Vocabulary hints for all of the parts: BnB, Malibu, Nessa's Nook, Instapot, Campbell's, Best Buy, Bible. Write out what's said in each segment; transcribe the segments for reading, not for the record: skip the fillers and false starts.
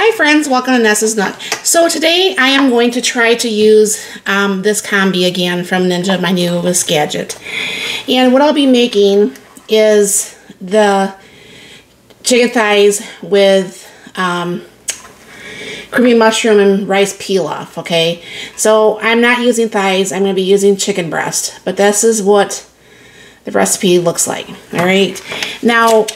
Hi friends, welcome to Nessa's Nook. So today I am going to try to use this combi again from Ninja, my newest gadget. And what I'll be making is the chicken thighs with creamy mushroom and rice pilaf, okay? So I'm not using thighs, I'm going to be using chicken breast. But this is what the recipe looks like, alright? Now,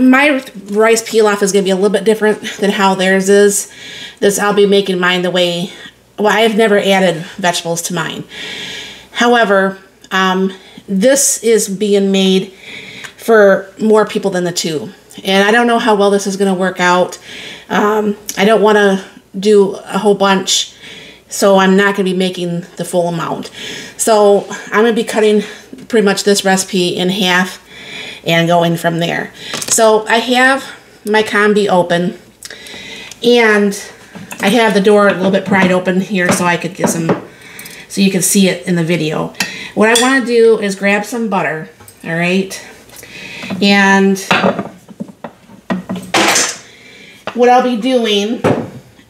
my rice pilaf is going to be a little bit different than how theirs is. This, I'll be making mine the way, well, I have never added vegetables to mine. However, this is being made for more people than the two. And I don't know how well this is going to work out. I don't want to do a whole bunch, so I'm not going to be making the full amount. So I'm going to be cutting pretty much this recipe in half and going from there. So I have my combi open and I have the door a little bit pried open here so I could get some, so you can see it in the video. What I want to do is grab some butter, all right? And what I'll be doing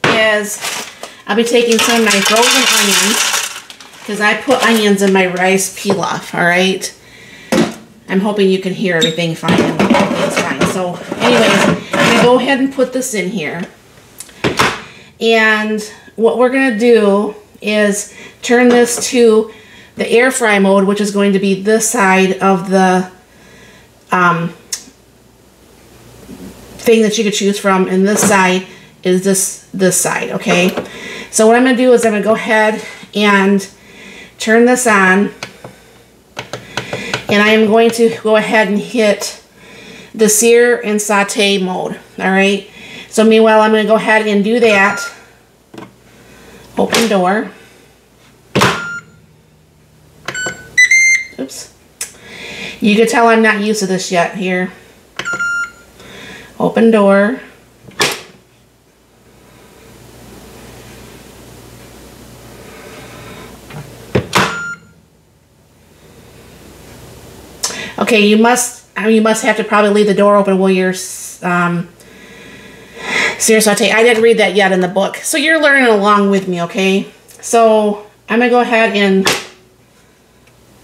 is I'll be taking some of my frozen onions because I put onions in my rice pilaf, all right? I'm hoping you can hear everything fine. It's fine. So anyways, I'm going to go ahead and put this in here. And what we're going to do is turn this to the air fry mode, which is going to be this side of the thing that you could choose from. And this side is this side, okay? So what I'm going to do is I'm going to go ahead and turn this on. And I am going to go ahead and hit the sear and sauté mode, all right? So meanwhile, I'm going to go ahead and do that. Open door. Oops. You can tell I'm not used to this yet here. Open door. Okay, you must have to probably leave the door open while you're sear sauté. I didn't read that yet in the book, so you're learning along with me, okay? So I'm gonna go ahead and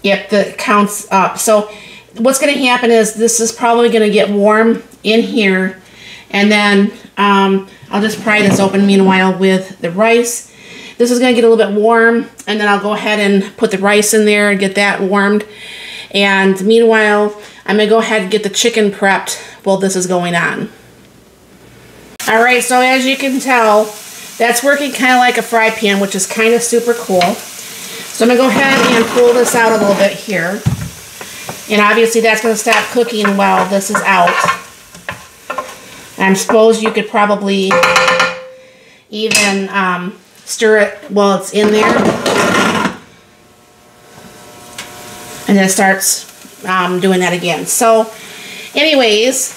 yep, that counts up. So what's gonna happen is this is probably gonna get warm in here, and then I'll just pry this open meanwhile with the rice. This is gonna get a little bit warm, and then I'll go ahead and put the rice in there and get that warmed. And meanwhile, I'm going to go ahead and get the chicken prepped while this is going on. All right, so as you can tell, that's working kind of like a fry pan, which is kind of super cool. So I'm going to go ahead and pull this out a little bit here. And obviously that's going to stop cooking while this is out. I suppose you could probably even stir it while it's in there. And then it starts doing that again. So anyways,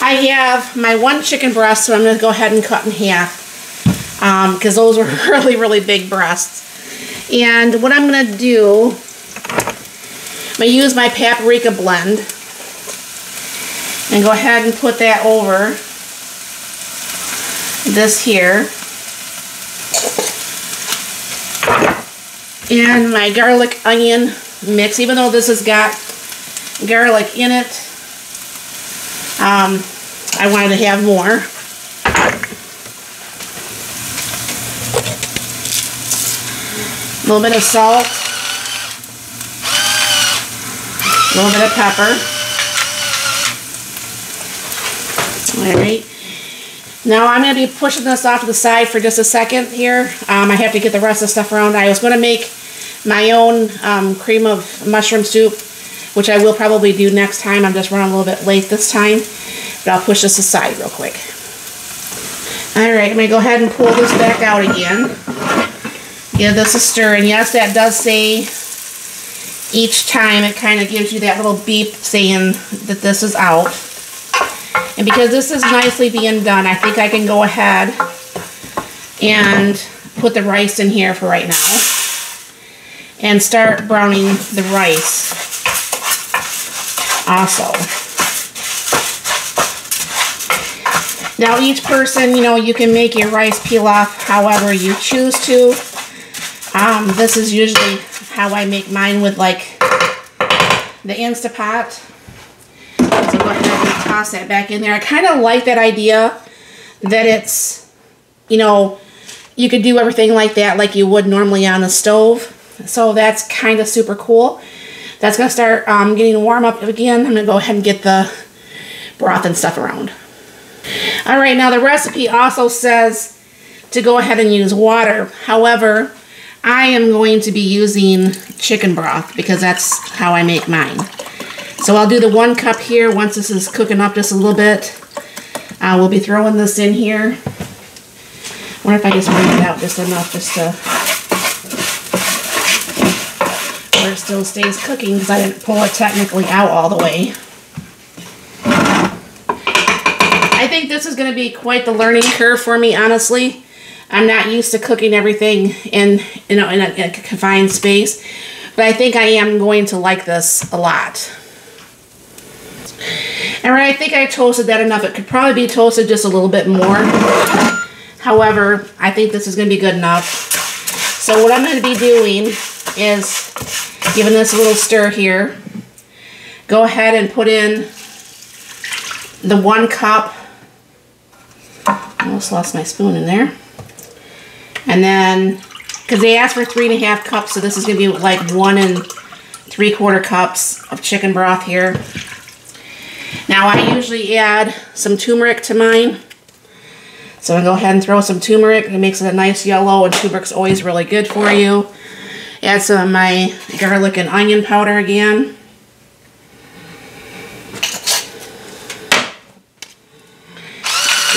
I have my one chicken breast, so I'm going to go ahead and cut in half because those were really, really big breasts. And what I'm going to do, I'm going to use my paprika blend and go ahead and put that over this here. And my garlic onion mix, even though this has got garlic in it, I wanted to have more. A little bit of salt, a little bit of pepper. All right. Now I'm going to be pushing this off to the side for just a second here. I have to get the rest of the stuff around. I was going to make my own cream of mushroom soup, which I will probably do next time. I'm just running a little bit late this time, but I'll push this aside real quick. Alright, I'm going to go ahead and pull this back out again. Give this a stir, and yes, that does say each time it kind of gives you that little beep saying that this is out. And because this is nicely being done, I think I can go ahead and put the rice in here for right now and start browning the rice also. Now each person, you know, you can make your rice pilaf however you choose to. This is usually how I make mine with like the Instapot. So go ahead and toss that back in there. I kind of like that idea that it's, you know, you could do everything like that like you would normally on the stove. So that's kind of super cool. That's going to start getting warm up again. I'm going to go ahead and get the broth and stuff around. All right, now the recipe also says to go ahead and use water. However, I am going to be using chicken broth because that's how I make mine. So I'll do the 1 cup here. Once this is cooking up just a little bit, we'll be throwing this in here. I wonder if I just bring it out just enough just to where it still stays cooking, because I didn't pull it technically out all the way. I think this is going to be quite the learning curve for me, honestly. I'm not used to cooking everything in a confined space, but I think I am going to like this a lot. All right, I think I toasted that enough. It could probably be toasted just a little bit more. However, I think this is going to be good enough. So what I'm going to be doing is giving this a little stir here. Go ahead and put in the 1 cup. I almost lost my spoon in there. And then, because they asked for 3.5 cups, so this is going to be like 1 3/4 cups of chicken broth here. Now I usually add some turmeric to mine. So I'm going to go ahead and throw some turmeric. It makes it a nice yellow, and turmeric's always really good for you. Add some of my garlic and onion powder again.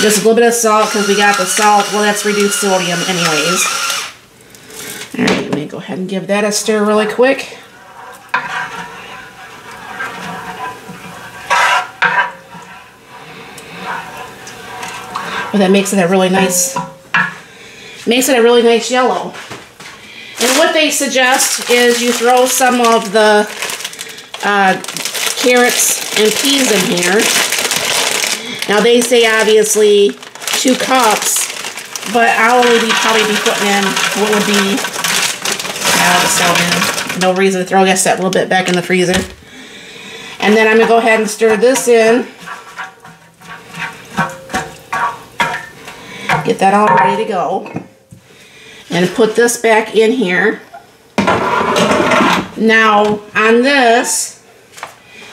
Just a little bit of salt, because we got the salt. Well, that's reduced sodium anyways. All right, let me go ahead and give that a stir really quick. Well, that makes it a really nice yellow. And what they suggest is you throw some of the carrots and peas in here. Now they say obviously 2 cups, but I'll only probably be putting in what would be no reason to throw that little bit back in the freezer. And then I'm gonna go ahead and stir this in. Get that all ready to go. And put this back in here. Now on this,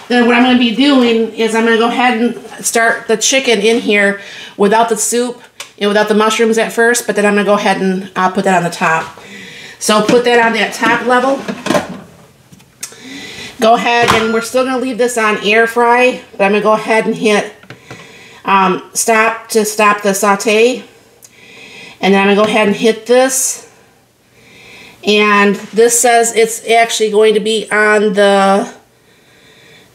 then what I'm going to be doing is I'm going to go ahead and start the chicken in here without the soup and without the mushrooms at first, but then I'm going to go ahead and put that on the top. So put that on that top level. Go ahead, and we're still going to leave this on air fry, but I'm going to go ahead and hit stop to stop the sauté. And then I'm going to go ahead and hit this. And this says it's actually going to be on the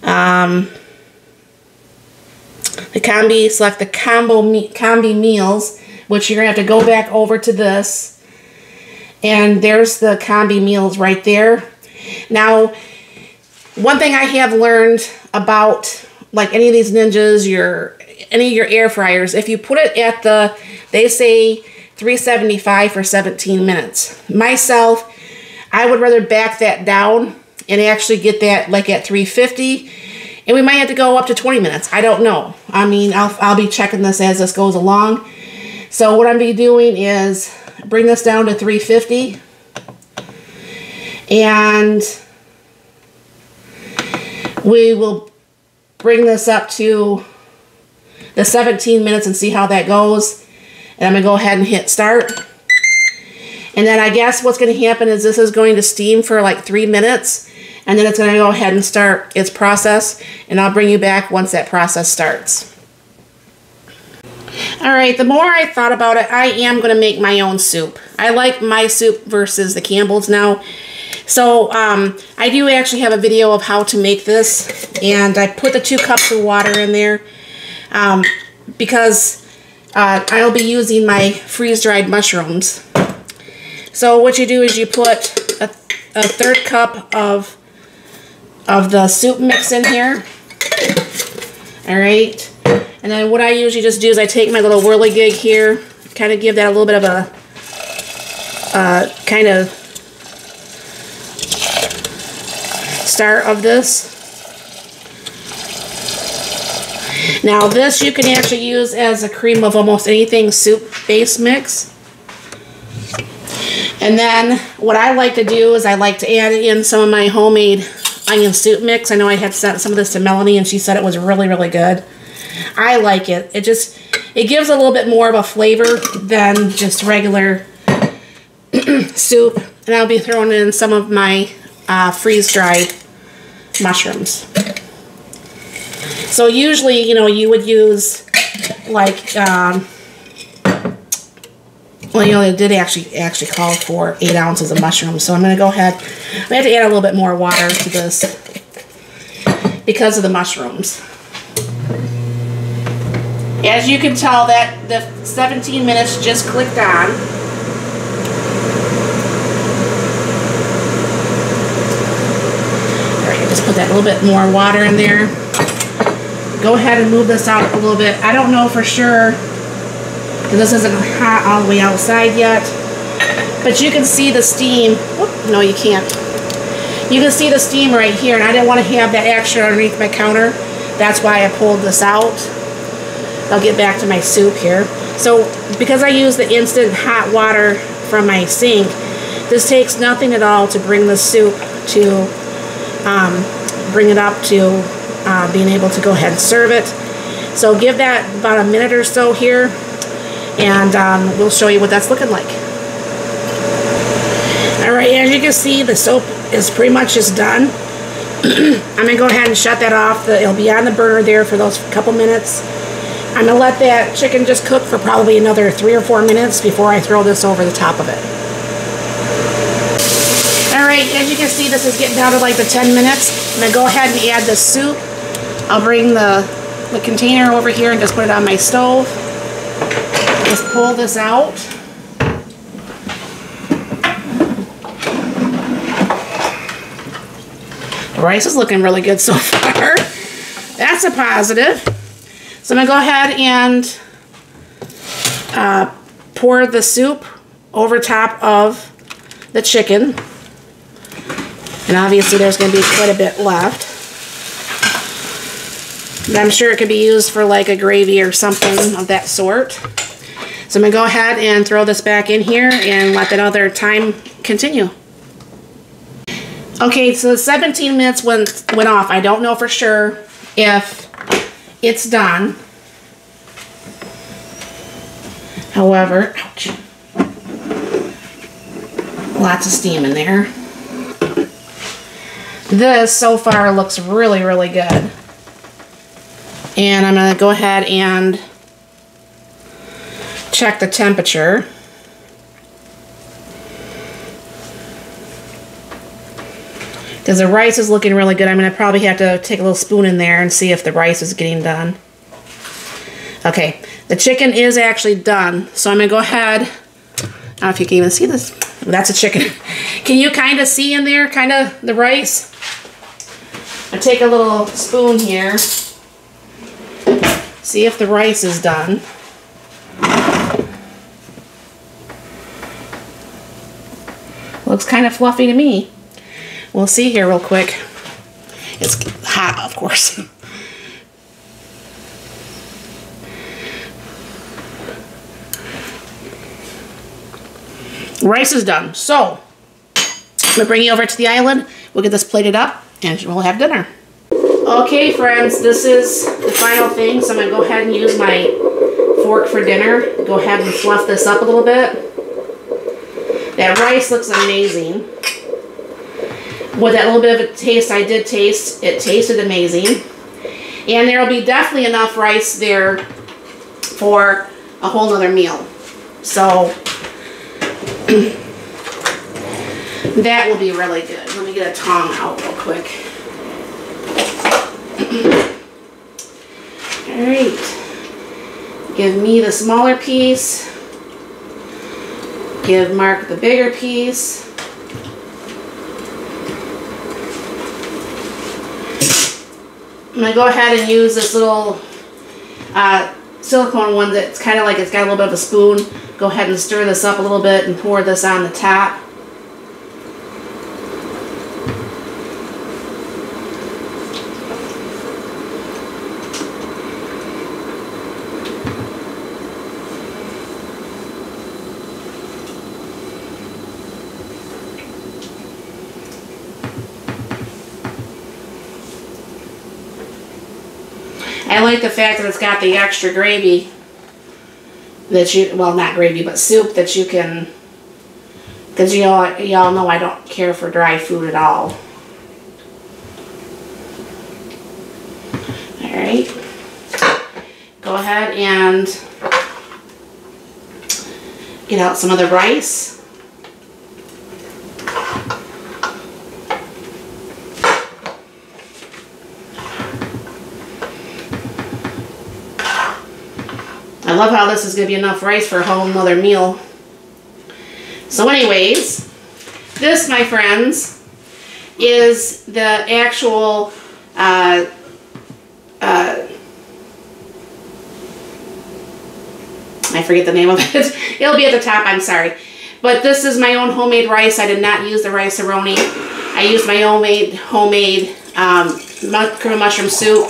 combi, select the combi meals, which you're going to have to go back over to this. And there's the combi meals right there. Now, one thing I have learned about like any of these Ninjas, any of your air fryers, if you put it at they say 375 for 17 minutes. Myself, I would rather back that down and actually get that like at 350, and we might have to go up to 20 minutes. I don't know. I mean, I'll be checking this as this goes along. So what I'm going to be doing is bring this down to 350, and we will bring this up to the 17 minutes and see how that goes. And I'm going to go ahead and hit start. And then I guess what's going to happen is this is going to steam for like 3 minutes, and then it's going to go ahead and start its process, and I'll bring you back once that process starts. All right, the more I thought about it, I am going to make my own soup. I like my soup versus the Campbell's now. So I do actually have a video of how to make this, and I put the 2 cups of water in there because I'll be using my freeze-dried mushrooms. So what you do is you put a 3rd cup of the soup mix in here. All right, and And then what I usually just do is I take my little whirligig here, kind of give that a little bit of a kind of start of this. Now this you can actually use as a cream of almost anything soup base mix. And then what I like to do is I like to add in some of my homemade onion soup mix. I know I had sent some of this to Melanie and she said it was really, really good. I like it. It gives a little bit more of a flavor than just regular soup. And I'll be throwing in some of my freeze-dried mushrooms. So usually, you know, you would use like, well, you know, it did actually call for 8 ounces of mushrooms. So I'm going to go ahead. I have to add a little bit more water to this because of the mushrooms. As you can tell, that the 17 minutes just clicked on. All right, just put that little bit more water in there. Go ahead and move this out a little bit. I don't know for sure because this isn't hot all the way outside yet, but you can see the steam. Whoop, no, you can't. You can see the steam right here, and I didn't want to have that extra underneath my counter. That's why I pulled this out. I'll get back to my soup here. So because I use the instant hot water from my sink, this takes nothing at all to bring the soup to bring it up to being able to go ahead and serve it. So give that about a minute or so here, and we'll show you what that's looking like. All right, as you can see, the soup is pretty much just done. I'm gonna go ahead and shut that off. It'll be on the burner there for those couple minutes. I'm gonna let that chicken just cook for probably another 3 or 4 minutes before I throw this over the top of it. All right, as you can see, this is getting down to like the 10 minutes. I'm gonna go ahead and add the soup. I'll bring the container over here and just put it on my stove. Just pull this out. The rice is looking really good so far. That's a positive. So I'm gonna go ahead and pour the soup over top of the chicken. And obviously there's gonna be quite a bit left. But I'm sure it could be used for like a gravy or something of that sort. So I'm going to go ahead and throw this back in here and let that other time continue. Okay, so the 17 minutes went off. I don't know for sure if it's done. However, ouch. Lots of steam in there. This so far looks really, really good. And I'm going to go ahead and check the temperature. Because the rice is looking really good. I'm going to probably have to take a little spoon in there and see if the rice is getting done. Okay, the chicken is actually done. So I'm going to go ahead. I don't know if you can even see this. That's a chicken. Can you kind of see in there, kind of the rice? I take a little spoon here. See if the rice is done. Looks kind of fluffy to me. We'll see here real quick. It's hot, of course. Rice is done. So, I'm gonna bring you over to the island. We'll get this plated up and we'll have dinner. Okay, friends, this is the final thing. So I'm gonna go ahead and use my fork for dinner. Go ahead and fluff this up a little bit. That rice looks amazing. With that little bit of a taste I did taste, it tasted amazing. And there will be definitely enough rice there for a whole nother meal. So that will be really good. Let me get a tong out real quick. All right. Give me the smaller piece. Give Mark the bigger piece. I'm gonna go ahead and use this little silicone one that's kind of like it's got a little bit of a spoon. Go ahead and stir this up a little bit and pour this on the top. I like the fact that it's got the extra gravy that you, well, not gravy, but soup that you can, because y'all know I don't care for dry food at all. Alright, go ahead and get out some of the rice. I love how this is going to be enough rice for a whole nother meal. So anyways, this, my friends, is the actual I forget the name of it. It'll be at the top, I'm sorry. But this is my own homemade rice. I did not use the rice-a-roni. I used my own homemade cream mushroom soup.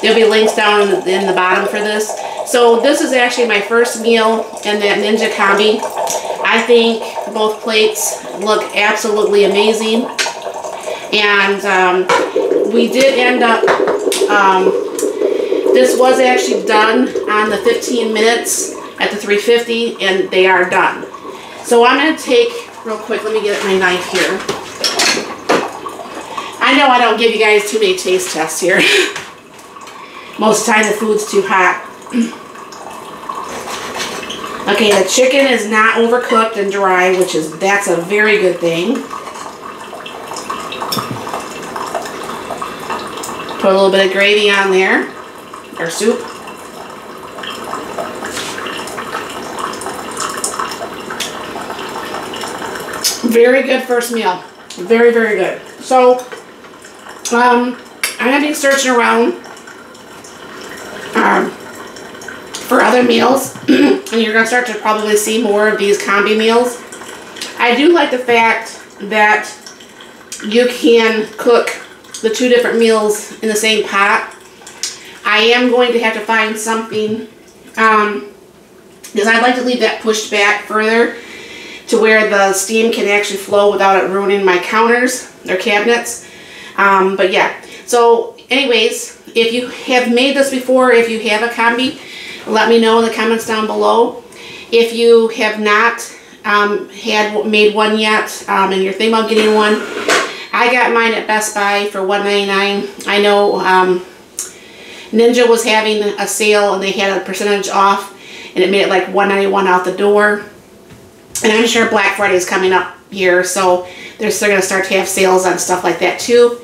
There'll be links down in the bottom for this. So this is actually my first meal in that Ninja Combi. I think both plates look absolutely amazing. And we did end up, this was actually done on the 15 minutes at the 350, and they are done. So I'm going to take, real quick, let me get my knife here. I know I don't give you guys too many taste tests here. Most of the time the food's too hot. Okay, the chicken is not overcooked and dry, which is, that's a very good thing. Put a little bit of gravy on there, or soup. Very good first meal. Very, very good. So, I'm going to be searching around for other meals, and you're going to start to probably see more of these combi meals. I do like the fact that you can cook the two different meals in the same pot. I am going to have to find something, because I'd like to leave that pushed back further to where the steam can actually flow without it ruining my counters or cabinets. But yeah, so anyways, if you have made this before, if you have a combi, let me know in the comments down below. If you have not made one yet and you're thinking about getting one, I got mine at Best Buy for $1.99. I know Ninja was having a sale and they had a percentage off, and it made it like $1.91 out the door. And I'm sure Black Friday is coming up here, so they're still going to start to have sales on stuff like that too.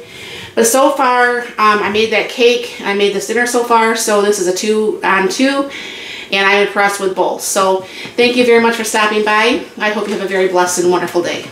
But so far, I made that cake, I made this dinner so far, so this is a 2 on 2, and I'm impressed with both. So thank you very much for stopping by. I hope you have a very blessed and wonderful day.